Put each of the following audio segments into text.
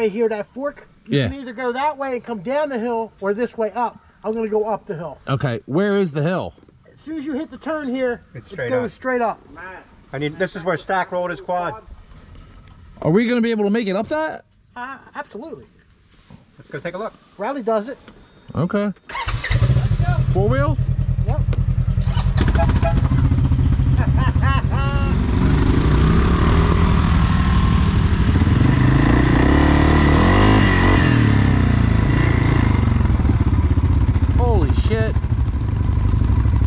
right here, that fork, you can either go that way and come down the hill or this way up. I'm going to go up the hill. Okay, where is the hill? As soon as you hit the turn here, it goes straight up. This is where Stack rolled his quad. Are we going to be able to make it up that? Absolutely. Let's go take a look. Riley does it. Okay. Four wheel? Yep. Holy shit.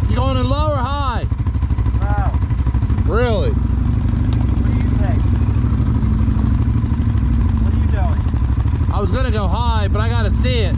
You going in low or high? Wow. Really? What do you think? What are you doing? I was going to go high, but I got to see it.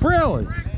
Really?